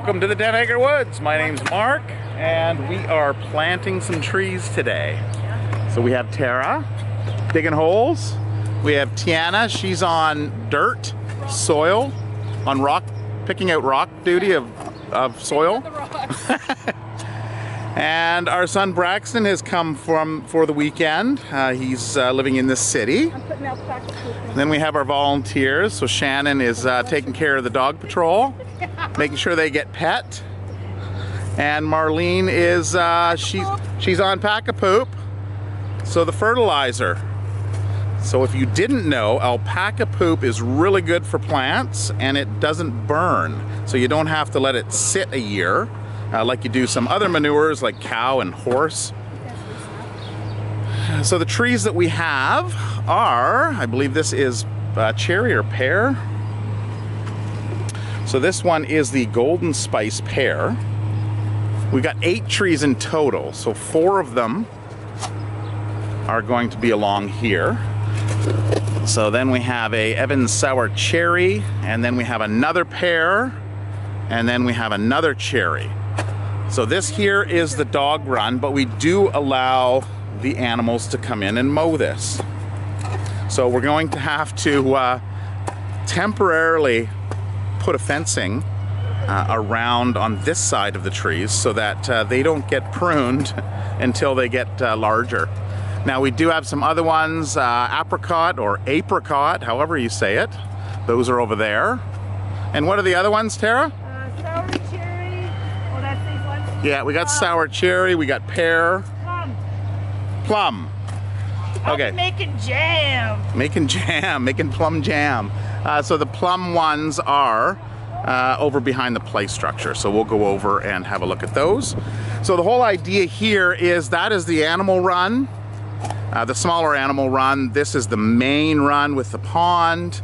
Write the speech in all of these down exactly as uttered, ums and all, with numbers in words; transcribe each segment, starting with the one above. Welcome to the ten acre Woods. My name's Mark, and we are planting some trees today. So we have Tara digging holes. We have Tiana, she's on dirt, soil, on rock, picking out rock duty of, of soil. And our son Braxton has come from for the weekend. Uh, he's uh, living in this city. And then we have our volunteers. So Shannon is uh, taking care of the dog patrol, making sure they get pet. And Marlene is uh, she's she's on Pack-a-Poop. So the fertilizer. So if you didn't know, alpaca poop is really good for plants, and it doesn't burn. So you don't have to let it sit a year. Uh, like you do some other manures like cow and horse. So the trees that we have are, I believe this is uh, cherry or pear. So this one is the golden spice pear. We've got eight trees in total, so four of them are going to be along here. So then we have a Evans Sour Cherry, and then we have another pear, and then we have another cherry. So this here is the dog run, but we do allow the animals to come in and mow this. So we're going to have to uh, temporarily put a fencing uh, around on this side of the trees so that uh, they don't get pruned until they get uh, larger. Now we do have some other ones, uh, apricot or apricot, however you say it. Those are over there. And what are the other ones, Tara? Yeah, we got plum. Sour cherry, we got pear. Plum. Plum. Okay. I'm making jam. Making jam, making plum jam. Uh, so the plum ones are uh, over behind the play structure. So we'll go over and have a look at those. So the whole idea here is that is the animal run, uh, the smaller animal run. This is the main run with the pond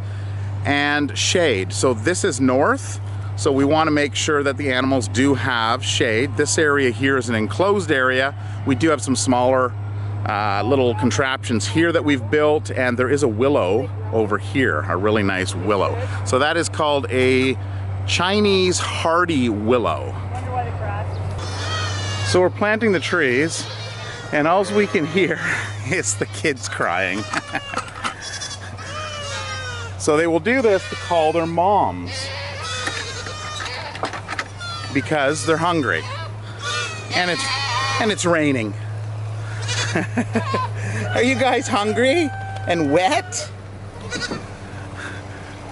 and shade. So this is north. So we want to make sure that the animals do have shade. This area here is an enclosed area. We do have some smaller uh, little contraptions here that we've built, and there is a willow over here, a really nice willow. So that is called a Chinese hardy willow. So we're planting the trees, and all we can hear is the kids crying. So they will do this to call their moms, because they're hungry, and it's and it's raining. Are you guys hungry and wet?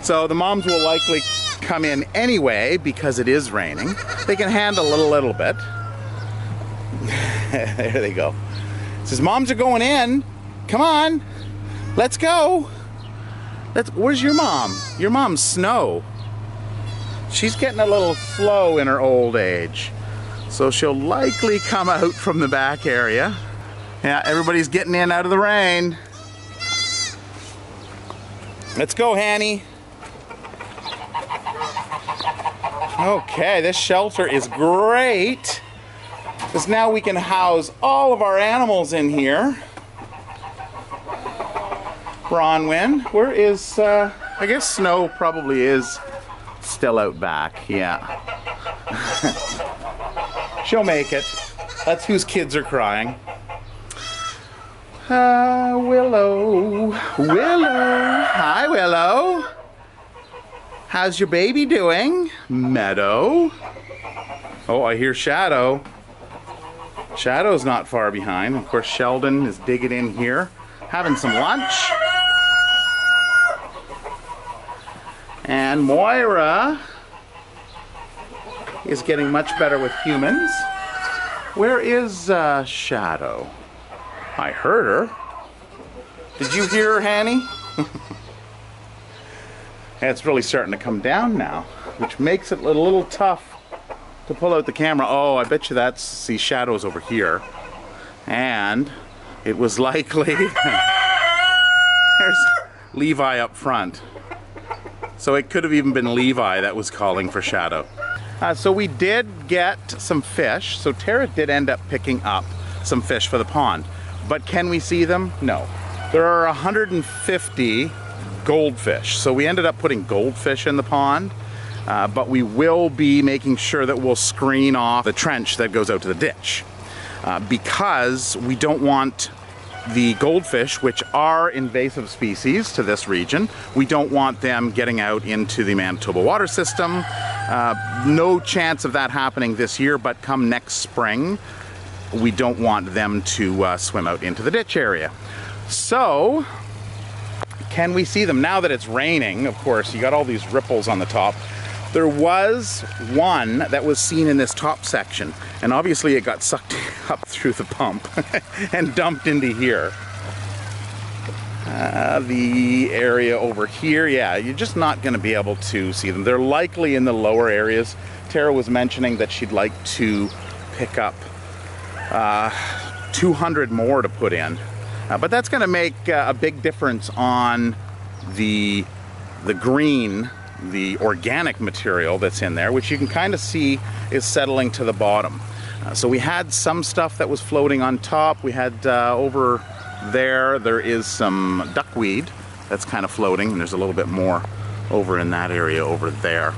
So the moms will likely come in anyway because it is raining. They can handle it a little bit. There they go. It says, moms are going in. Come on, let's go. Let's. Where's your mom? Your mom's Snow. She's getting a little slow in her old age, so she'll likely come out from the back area. Yeah, everybody's getting in out of the rain. Let's go, Hanny. Okay, this shelter is great, because now we can house all of our animals in here. Bronwyn, where is, uh, I guess Snow probably is still out back, yeah. She'll make it. That's whose kids are crying. Uh, Willow, Willow, hi Willow. How's your baby doing? Meadow. Oh, I hear Shadow. Shadow's not far behind. Of course, Sheldon is digging in here, having some lunch. And Moira is getting much better with humans. Where is uh, Shadow? I heard her. Did you hear her, Hanny? It's really starting to come down now, which makes it a little tough to pull out the camera. Oh, I bet you that's, see, Shadow's over here. And it was likely, there's Levi up front. So it could have even been Levi that was calling for Shadow. Uh, so we did get some fish. So Tara did end up picking up some fish for the pond. But can we see them? No. There are one hundred fifty goldfish. So we ended up putting goldfish in the pond. uh, but we will be making sure that we'll screen off the trench that goes out to the ditch uh, because we don't want the goldfish, which are invasive species to this region, we don't want them getting out into the Manitoba water system. Uh, no chance of that happening this year, but come next spring, we don't want them to uh, swim out into the ditch area. So, can we see them? Now that it's raining, of course, you got all these ripples on the top. There was one that was seen in this top section, and obviously it got sucked up through the pump and dumped into here. Uh, the area over here, yeah, you're just not going to be able to see them. They're likely in the lower areas. Tara was mentioning that she'd like to pick up uh, two hundred more to put in, uh, but that's going to make uh, a big difference on the, the green, the organic material that's in there, which you can kind of see is settling to the bottom. Uh, so we had some stuff that was floating on top. We had uh, over there, there is some duckweed that's kind of floating, and there's a little bit more over in that area over there.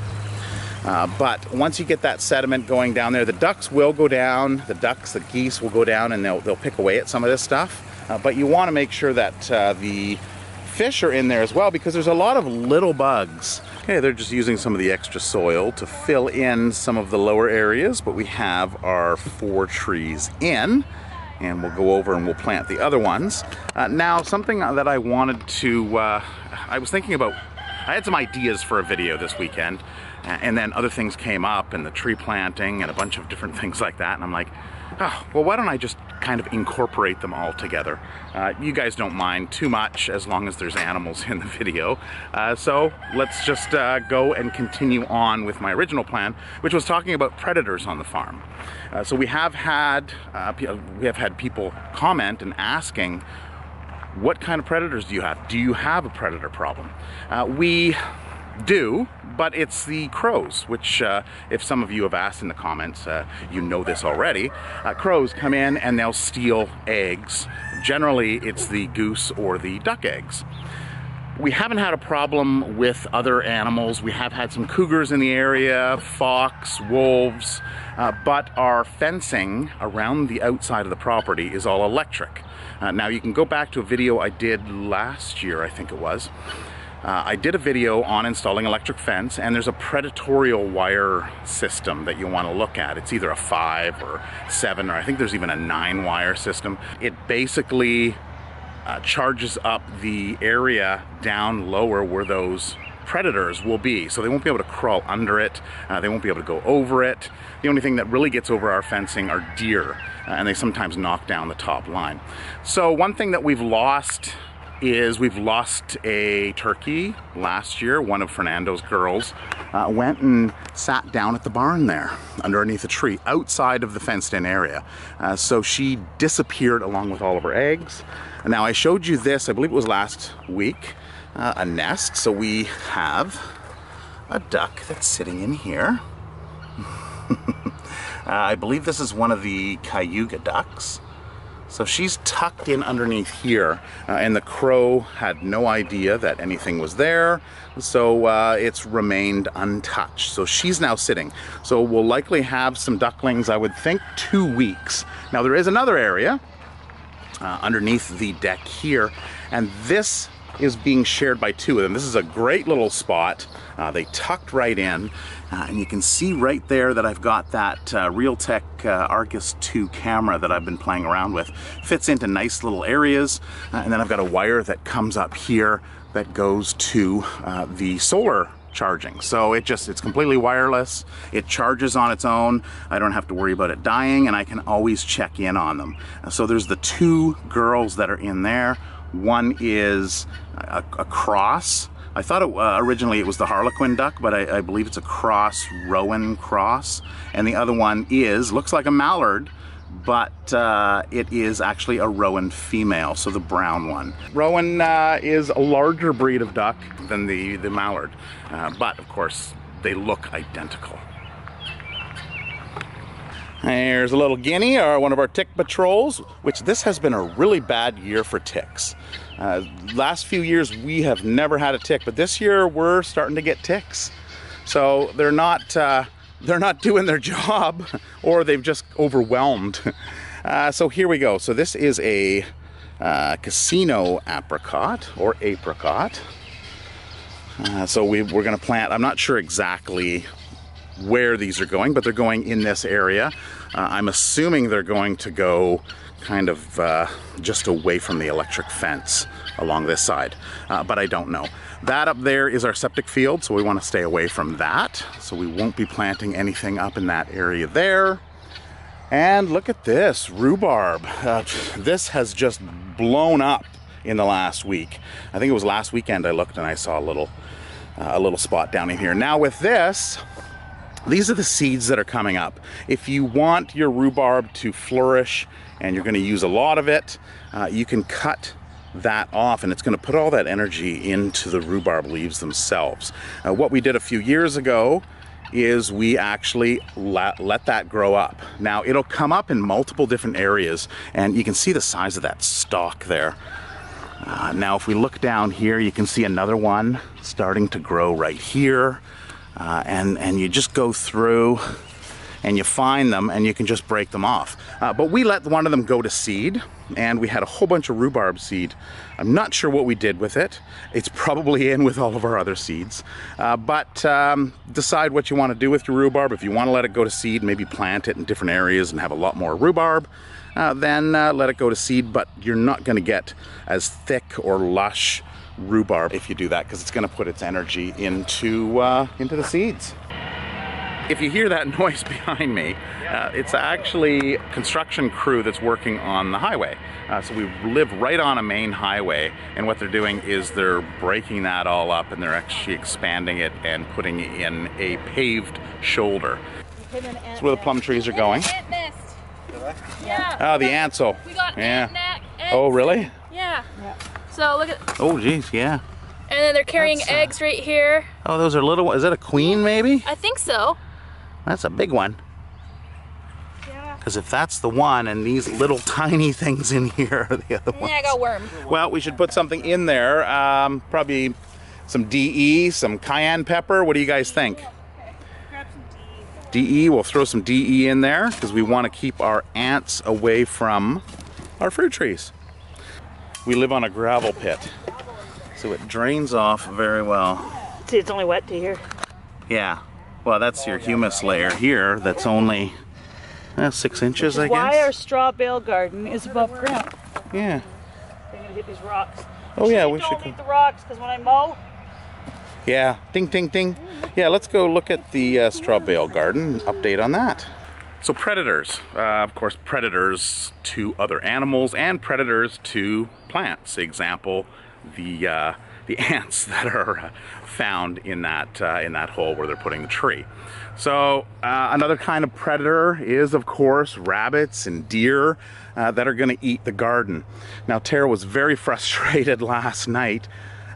Uh, but once you get that sediment going down there, the ducks will go down, the ducks, the geese will go down, and they'll, they'll pick away at some of this stuff. Uh, but you want to make sure that uh, the fish are in there as well, because there's a lot of little bugs. Okay, they're just using some of the extra soil to fill in some of the lower areas, but we have our four trees in, and we'll go over and we'll plant the other ones. Uh, now, something that I wanted to, uh, I was thinking about, I had some ideas for a video this weekend, and then other things came up, and the tree planting, and a bunch of different things like that, and I'm like, oh, well, why don't I just kind of incorporate them all together? Uh, you guys don't mind too much as long as there's animals in the video. Uh, so let's just uh, go and continue on with my original plan, which was talking about predators on the farm. Uh, so we have had uh, we have had people comment and asking, what kind of predators do you have? Do you have a predator problem? Uh, we do, but it's the crows, which uh, if some of you have asked in the comments, uh, you know this already. Uh, crows come in and they'll steal eggs. Generally, it's the goose or the duck eggs. We haven't had a problem with other animals. We have had some cougars in the area, fox, wolves, uh, but our fencing around the outside of the property is all electric. Uh, now you can go back to a video I did last year, I think it was. Uh, I did a video on installing electric fence, and there's a predatorial wire system that you want to look at. It's either a five or seven, or I think there's even a nine wire system. It basically uh, charges up the area down lower where those predators will be, so they won't be able to crawl under it, uh, they won't be able to go over it. The only thing that really gets over our fencing are deer, uh, and they sometimes knock down the top line. So one thing that we've lost is we've lost a turkey last year. One of Fernando's girls uh, went and sat down at the barn there underneath a tree outside of the fenced-in area. Uh, so she disappeared along with all of her eggs. And now I showed you this, I believe it was last week, uh, a nest. So we have a duck that's sitting in here. uh, I believe this is one of the Cayuga ducks. So she's tucked in underneath here, uh, and the crow had no idea that anything was there, so uh, it's remained untouched. So she's now sitting. So we'll likely have some ducklings, I would think, two weeks. Now there is another area uh, underneath the deck here, and this is being shared by two of them. This is a great little spot. Uh, they tucked right in, uh, and you can see right there that I've got that uh, Reolink uh, Argus two camera that I've been playing around with. Fits into nice little areas, uh, and then I've got a wire that comes up here that goes to uh, the solar charging. So it just, it's completely wireless. It charges on its own. I don't have to worry about it dying, and I can always check in on them. Uh, so there's the two girls that are in there. One is a, a cross. I thought it, uh, originally it was the Harlequin duck, but I, I believe it's a cross, Rowan cross. And the other one is, looks like a mallard, but uh, it is actually a Rowan female, so the brown one. Rowan uh, is a larger breed of duck than the, the mallard, uh, but of course they look identical. There's a little guinea, or one of our tick patrols, which this has been a really bad year for ticks. Uh, last few years we have never had a tick, but this year we're starting to get ticks. So they're not uh, they're not doing their job, or they've just overwhelmed. Uh, so here we go. So this is a uh, casino apricot or apricot. Uh, so we, we're going to plant. I'm not sure exactly where these are going, but they're going in this area. Uh, I'm assuming they're going to go kind of uh, just away from the electric fence along this side, uh, but I don't know. That up there is our septic field, so we want to stay away from that. So we won't be planting anything up in that area there. And look at this, rhubarb. Uh, this has just blown up in the last week. I think it was last weekend I looked and I saw a little, uh, a little spot down in here. Now with this, these are the seeds that are coming up. If you want your rhubarb to flourish and you're going to use a lot of it, uh, you can cut that off and it's going to put all that energy into the rhubarb leaves themselves. Uh, what we did a few years ago is we actually let, let that grow up. Now it'll come up in multiple different areas, and you can see the size of that stalk there. Uh, now if we look down here, you can see another one starting to grow right here. Uh, and, and you just go through and you find them and you can just break them off. Uh, but we let one of them go to seed, and we had a whole bunch of rhubarb seed. I'm not sure what we did with it. It's probably in with all of our other seeds. Uh, but um, decide what you want to do with your rhubarb. If you want to let it go to seed, maybe plant it in different areas and have a lot more rhubarb. Uh, then uh, let it go to seed, but you're not going to get as thick or lush rhubarb if you do that, because it's going to put its energy into uh, into the seeds. If you hear that noise behind me, uh, it's actually construction crew that's working on the highway. Uh, so we live right on a main highway, and what they're doing is they're breaking that all up and they're actually expanding it and putting in a paved shoulder. That's where the plum trees are going. Yeah. Oh, the Ansel. We got yeah. Ant -ant. Oh, really? Yeah. yeah. So look at. Oh, geez, yeah. And then they're carrying uh, eggs right here. Oh, those are little ones. Is that a queen, maybe? I think so. That's a big one. Yeah. Because if that's the one, and these little tiny things in here are the other ones. Yeah, I got worm. Well, we should put something in there. Um, probably some D E, some cayenne pepper. What do you guys think? D E, we'll throw some D E in there because we want to keep our ants away from our fruit trees. We live on a gravel pit, so it drains off very well. See, it's only wet to here. Yeah, well that's your humus layer here that's only uh, six inches, I guess. Why our straw bale garden is above ground. Yeah. They're going to get these rocks. Oh yeah, we should. Don't eat the rocks because when I mow. Yeah, ding, ding, ding. Yeah, let's go look at the uh, straw bale garden, update on that. So predators, uh, of course, predators to other animals and predators to plants. Example, the uh, the ants that are uh, found in that uh, in that hole where they're putting the tree. So uh, another kind of predator is, of course, rabbits and deer uh, that are going to eat the garden. Now Tara was very frustrated last night.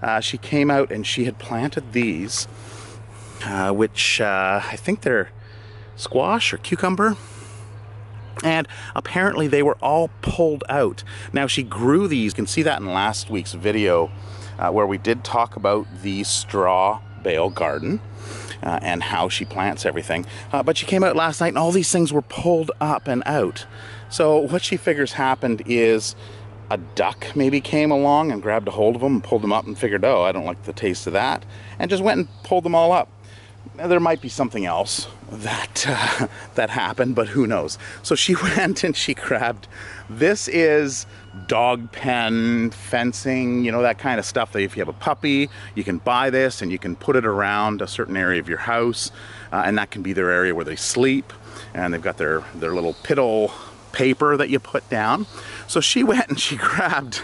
Uh, she came out and she had planted these, uh, which uh, I think they're squash or cucumber, and apparently they were all pulled out. Now she grew these, you can see that in last week's video uh, where we did talk about the straw bale garden uh, and how she plants everything, uh, but she came out last night and all these things were pulled up and out. So what she figures happened is a duck maybe came along and grabbed a hold of them and pulled them up and figured, oh, I don't like the taste of that, and just went and pulled them all up. There might be something else that uh, that happened, but who knows. So she went and she grabbed, this is dog pen fencing, you know, that kind of stuff that if you have a puppy, you can buy this and you can put it around a certain area of your house, uh, and that can be their area where they sleep, and they've got their their little piddle paper that you put down. So she went and she grabbed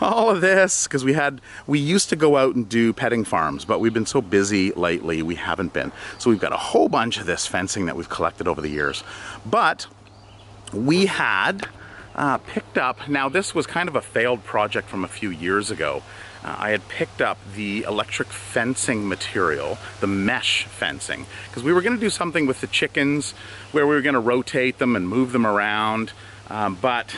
all of this, because we had we used to go out and do petting farms, but we've been so busy lately we haven't been. So we've got a whole bunch of this fencing that we've collected over the years, but we had uh, picked up, now this was kind of a failed project from a few years ago. Uh, I had picked up the electric fencing material, the mesh fencing, because we were going to do something with the chickens where we were going to rotate them and move them around, um, but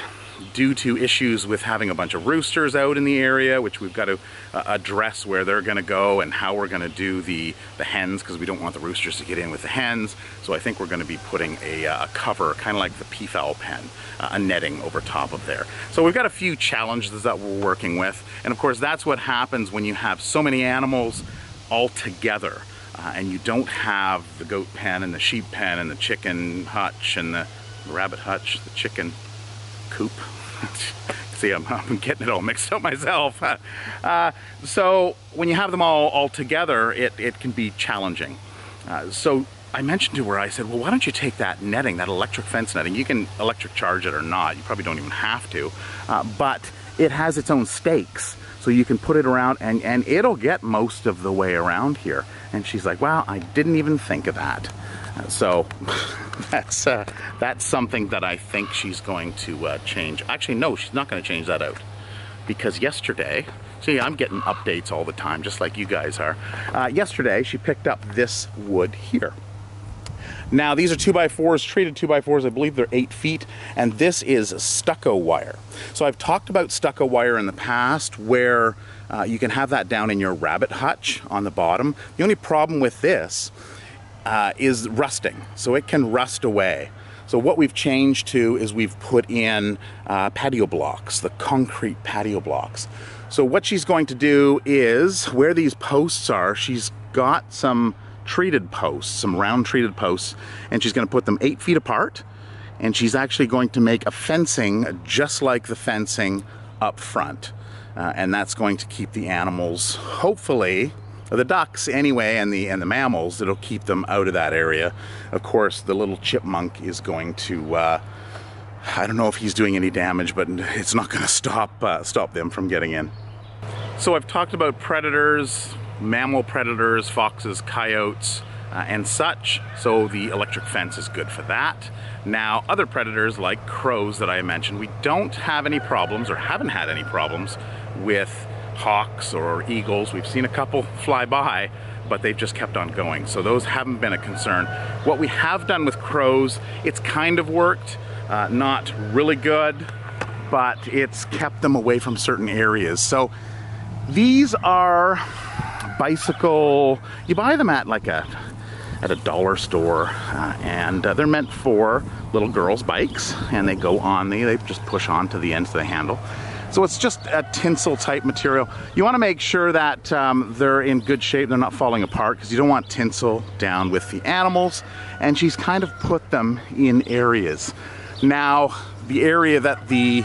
due to issues with having a bunch of roosters out in the area, which we've got to uh, address where they're going to go and how we're going to do the, the hens, because we don't want the roosters to get in with the hens. So I think we're going to be putting a, uh, a cover, kind of like the peafowl pen, uh, a netting over top of there. So we've got a few challenges that we're working with. And of course, that's what happens when you have so many animals all together. Uh, and you don't have the goat pen and the sheep pen and the chicken hutch and the rabbit hutch, the chicken coop. See, I'm, I'm getting it all mixed up myself. Uh, so when you have them all, all together, it, it can be challenging. Uh, so I mentioned to her, I said, well, why don't you take that netting, that electric fence netting? You can electric charge it or not. You probably don't even have to. Uh, but it has its own stakes. So you can put it around and, and it'll get most of the way around here. And she's like, wow, I didn't even think of that. Uh, so that's, uh, that's something that I think she's going to uh, change. Actually, no, she's not going to change that out. Because yesterday, see, I'm getting updates all the time, just like you guys are. Uh, yesterday, she picked up this wood here. Now, these are two by fours, treated two by fours. I believe they're eight feet, and this is stucco wire. So I've talked about stucco wire in the past where uh, you can have that down in your rabbit hutch on the bottom. The only problem with this uh, is rusting, so it can rust away. So what we've changed to is we've put in uh, patio blocks, the concrete patio blocks. So what she's going to do is, where these posts are, she's got some treated posts, some round treated posts, and she's going to put them eight feet apart, and she's actually going to make a fencing just like the fencing up front, uh, and that's going to keep the animals, hopefully, or the ducks anyway, and the and the mammals, it'll keep them out of that area. Of course, the little chipmunk is going to uh, I don't know if he's doing any damage, but it's not going to stop uh, stop them from getting in. So I've talked about predators, mammal predators, foxes, coyotes, uh, and such. So the electric fence is good for that. Now, other predators like crows that I mentioned, we don't have any problems, or haven't had any problems, with hawks or eagles. We've seen a couple fly by, but they've just kept on going. So those haven't been a concern. What we have done with crows, it's kind of worked, uh, not really good, but it's kept them away from certain areas. So these are bicycle, you buy them at like a at a dollar store, uh, and uh, they're meant for little girls' bikes, and they go on the they just push on to the end of the handle. So it's just a tinsel type material. You want to make sure that um, they're in good shape, they're not falling apart, because you don't want tinsel down with the animals. And she's kind of put them in areas. Now, the area that the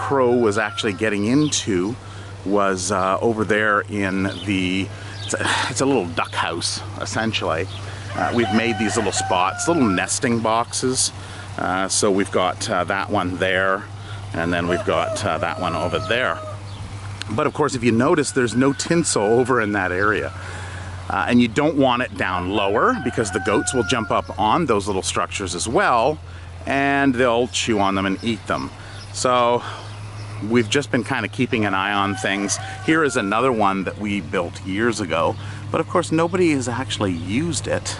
crow was actually getting into was uh, over there in the, it's a, it's a little duck house, essentially. Uh, we've made these little spots, little nesting boxes. Uh, so we've got uh, that one there, and then we've got uh, that one over there. But of course, if you notice, there's no tinsel over in that area. Uh, and you don't want it down lower, because the goats will jump up on those little structures as well, and they'll chew on them and eat them. So we've just been kind of keeping an eye on things. Here is another one that we built years ago, but of course nobody has actually used it.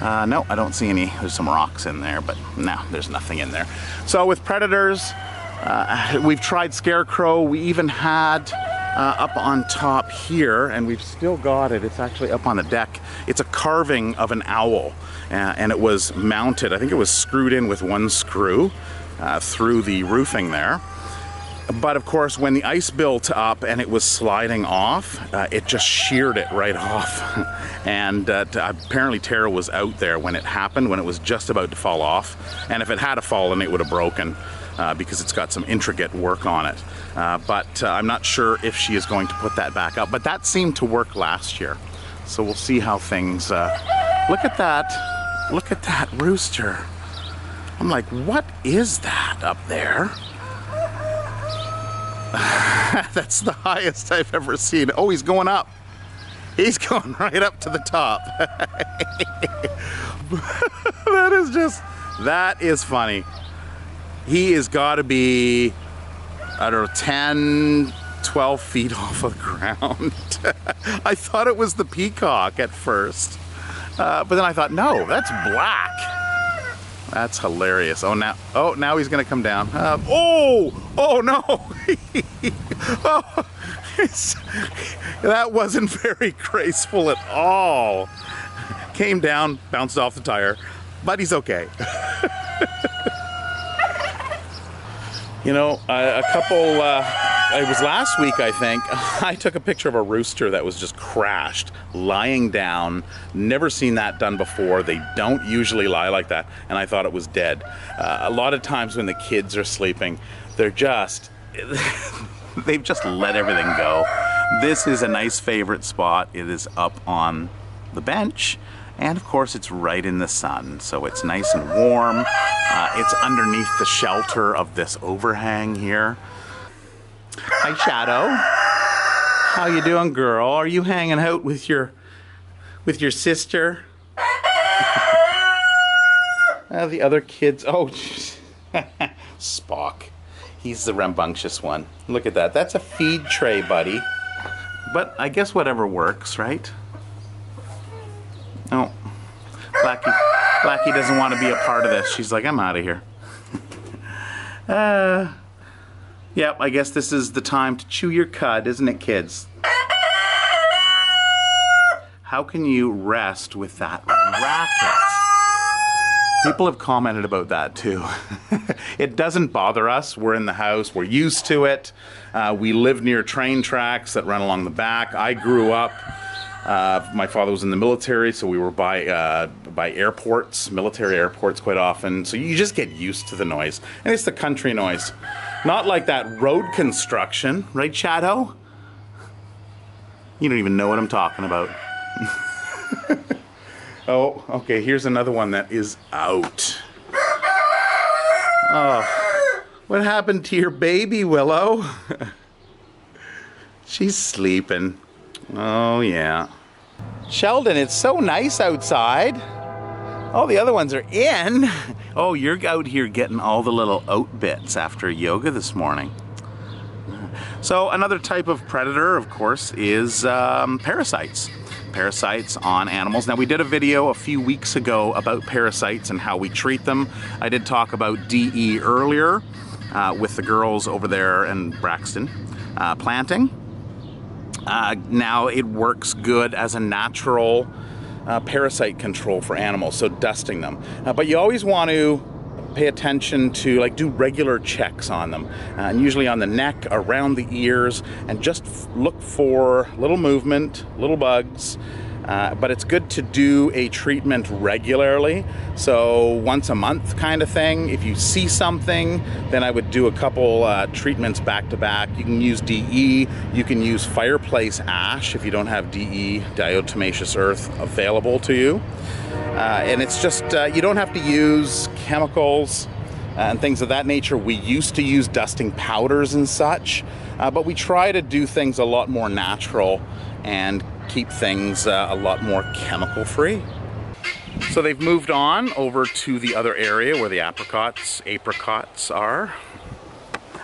Uh, no, I don't see any. There's some rocks in there, but no, there's nothing in there. So with predators, uh, we've tried scarecrow. We even had uh, up on top here, and we've still got it. It's actually up on the deck. It's a carving of an owl, uh, and it was mounted. I think it was screwed in with one screw uh, through the roofing there. But of course, when the ice built up and it was sliding off, uh, it just sheared it right off. And uh, apparently Tara was out there when it happened, when it was just about to fall off. And if it had fallen, it would have broken, uh, because it's got some intricate work on it. Uh, but uh, I'm not sure if she is going to put that back up. But that seemed to work last year. So we'll see how things... Uh... Look at that. Look at that rooster. I'm like, what is that up there? That's the highest I've ever seen. Oh, he's going up. He's going right up to the top. That is just, that is funny. He has got to be, I don't know, ten, twelve feet off of the ground. I thought it was the peacock at first. Uh, but then I thought, no, that's black. That's hilarious. Oh, now, oh, now he's gonna come down. Uh, oh, oh no! Oh, it's, that wasn't very graceful at all. Came down, bounced off the tire, but he's okay. You know, uh, a couple, uh, it was last week, I think, I took a picture of a rooster that was just crashed, lying down. Never seen that done before. They don't usually lie like that, and I thought it was dead. Uh, a lot of times when the kids are sleeping, they're just, they've just let everything go. This is a nice favorite spot. It is up on the bench. And of course it's right in the sun, so it's nice and warm. Uh, it's underneath the shelter of this overhang here. Hi Shadow, how you doing, girl? Are you hanging out with your with your sister? Uh, the other kids, oh Spock, he's the rambunctious one. Look at that, that's a feed tray, buddy. But I guess whatever works, right? No, Blackie, Blackie doesn't want to be a part of this. She's like, I'm out of here. uh, yep, I guess this is the time to chew your cud, isn't it, kids? How can you rest with that racket? People have commented about that, too. It doesn't bother us. We're in the house. We're used to it. Uh, we live near train tracks that run along the back. I grew up. Uh, my father was in the military, so we were by uh, by airports, military airports quite often. So you just get used to the noise, and it's the country noise. Not like that road construction, right, Shadow? You don't even know what I'm talking about. Oh, okay, here's another one that is out. Oh, what happened to your baby, Willow? She's sleeping. Oh yeah. Sheldon, it's so nice outside. All the other ones are in. Oh, you're out here getting all the little oat bits after yoga this morning. So another type of predator, of course, is um, parasites. Parasites on animals. Now we did a video a few weeks ago about parasites and how we treat them. I did talk about D E earlier uh, with the girls over there in Braxton uh, planting. Uh, now it works good as a natural uh, parasite control for animals, so dusting them. Uh, but you always want to pay attention to, like, do regular checks on them. Uh, and usually on the neck, around the ears, and just f look for little movement, little bugs. Uh, but it's good to do a treatment regularly, so once a month kind of thing. If you see something, then I would do a couple uh, treatments back to back. You can use D E, you can use fireplace ash if you don't have D E, diatomaceous earth, available to you. Uh, and it's just, uh, you don't have to use chemicals and things of that nature. We used to use dusting powders and such, uh, but we try to do things a lot more natural and keep things uh, a lot more chemical free. So they've moved on over to the other area where the apricots, apricots are.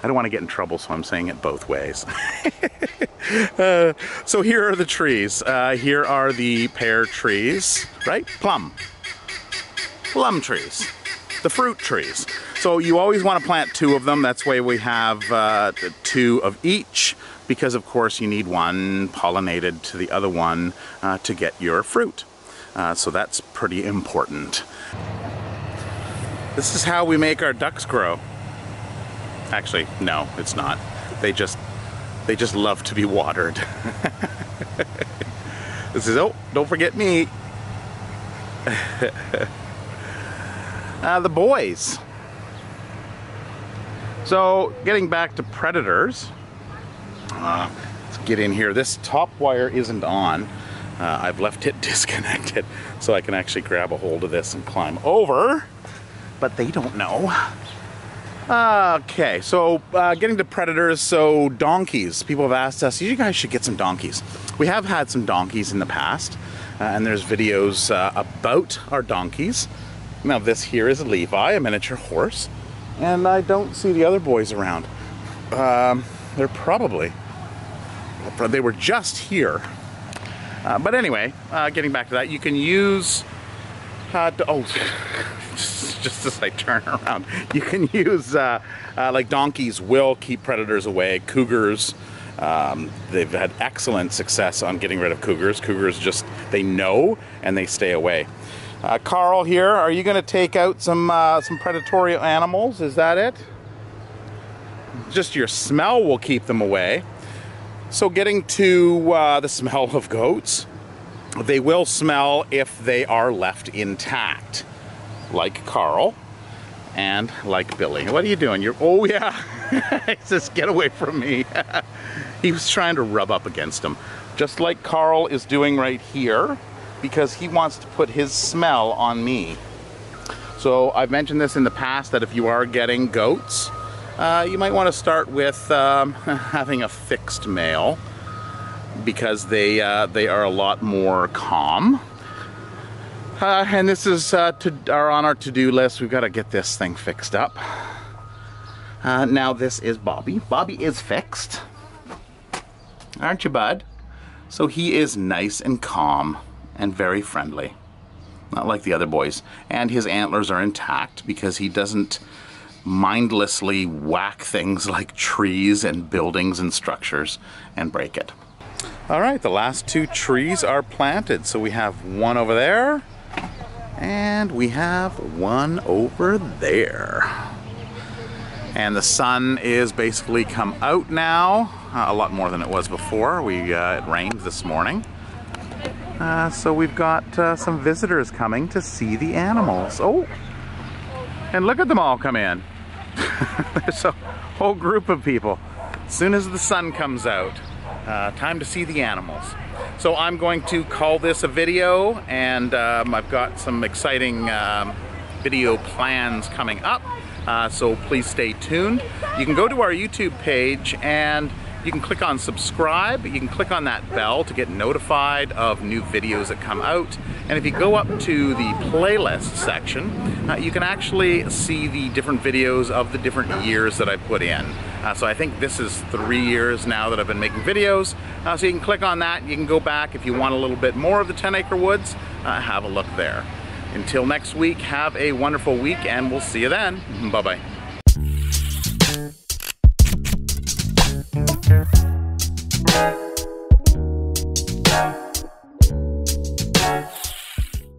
I don't want to get in trouble, so I'm saying it both ways. uh, so here are the trees. Uh, here are the pear trees, right? Plum. Plum trees. The fruit trees. So you always want to plant two of them. That's why we have uh, two of each, because of course you need one pollinated to the other one uh, to get your fruit. Uh, so that's pretty important. This is how we make our ducks grow. Actually, no, it's not. They just, they just love to be watered. This is, oh, don't forget me. Uh, the boys. So getting back to predators, uh, let's get in here. This top wire isn't on. Uh, I've left it disconnected so I can actually grab a hold of this and climb over, but they don't know. Okay, so uh, getting to predators, so donkeys. People have asked us, you guys should get some donkeys. We have had some donkeys in the past, uh, and there's videos uh, about our donkeys. Now this here is a Levi, a miniature horse, and I don't see the other boys around. Um, they're probably, they were just here. Uh, but anyway, uh, getting back to that, you can use, uh, oh, just as I turn around. You can use, uh, uh, like donkeys will keep predators away. Cougars, um, they've had excellent success on getting rid of cougars. Cougars just, they know and they stay away. Uh, Carl here, are you gonna take out some, uh, some predatory animals? Is that it? Just your smell will keep them away. So getting to uh, the smell of goats, they will smell if they are left intact, like Carl and like Billy. What are you doing? You're, oh yeah, he says, get away from me. He was trying to rub up against him, just like Carl is doing right here, because he wants to put his smell on me. So I've mentioned this in the past, that if you are getting goats, Uh, you might want to start with um, having a fixed male, because they uh, they are a lot more calm. Uh, and this is uh, to, are on our to-do list. We've got to get this thing fixed up. Uh, now this is Bobby. Bobby is fixed, aren't you, bud? So he is nice and calm and very friendly, not like the other boys. And his antlers are intact because he doesn't mindlessly whack things like trees and buildings and structures and break it. All right, the last two trees are planted. So we have one over there and we have one over there. And the sun is basically come out now, uh, a lot more than it was before. We, uh, it rained this morning. Uh, so we've got uh, some visitors coming to see the animals. Oh, and look at them all come in. There's a whole group of people. As soon as the sun comes out, uh, time to see the animals. So I'm going to call this a video, and um, I've got some exciting um, video plans coming up, uh, so please stay tuned. You can go to our YouTube page and you can click on subscribe. You can click on that bell to get notified of new videos that come out. And if you go up to the playlist section, uh, you can actually see the different videos of the different years that I put in. Uh, so I think this is three years now that I've been making videos. Uh, so you can click on that. You can go back if you want a little bit more of the ten acre woods, uh, have a look there. Until next week, have a wonderful week, and we'll see you then. Bye-bye.